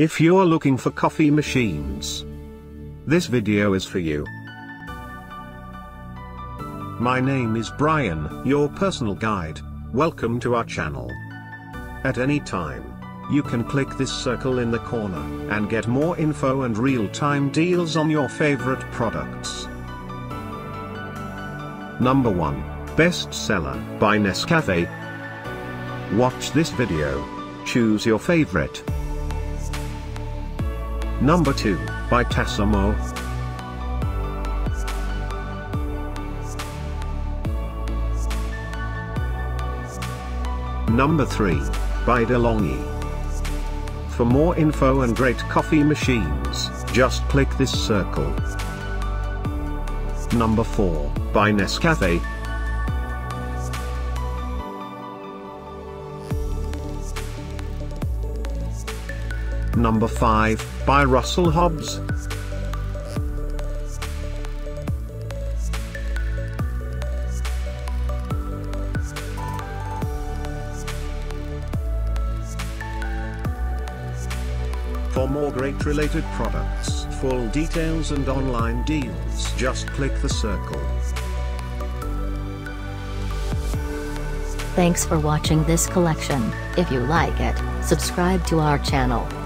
If you're looking for coffee machines, this video is for you. My name is Brian, your personal guide. Welcome to our channel. At any time, you can click this circle in the corner and get more info and real-time deals on your favorite products. Number 1. Best Seller by Nescafé. Watch this video. Choose your favorite. Number 2, by Tassimo. Number 3, by DeLonghi. For more info and great coffee machines, just click this circle. Number 4, by Nescafé. Number 5, by Russell Hobbs. For more great related products, full details and online deals, just click the circle. Thanks for watching this collection. If you like it, subscribe to our channel.